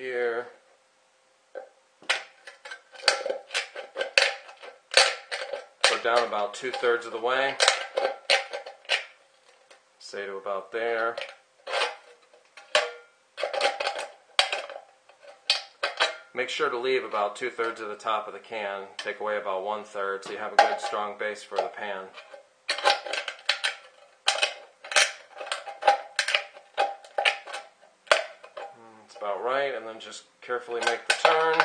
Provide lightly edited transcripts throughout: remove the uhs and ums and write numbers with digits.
here. Go down about 2/3 of the way. Say to about there. Make sure to leave about 2/3 of the top of the can, take away about 1/3 so you have a good strong base for the pan. That's about right, and then just carefully make the turn.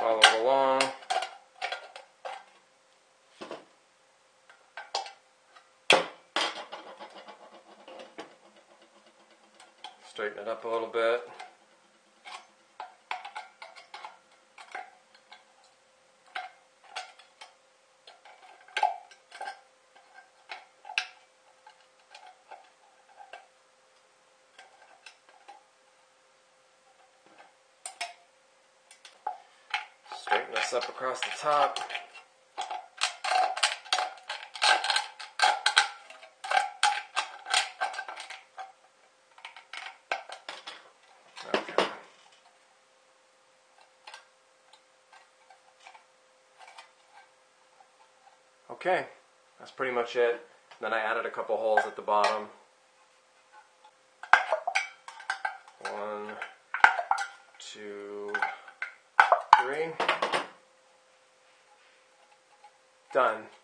Follow it along. Straighten it up a little bit. Straighten this up across the top. Okay, that's pretty much it. Then I added a couple holes at the bottom. One, two, three. Done.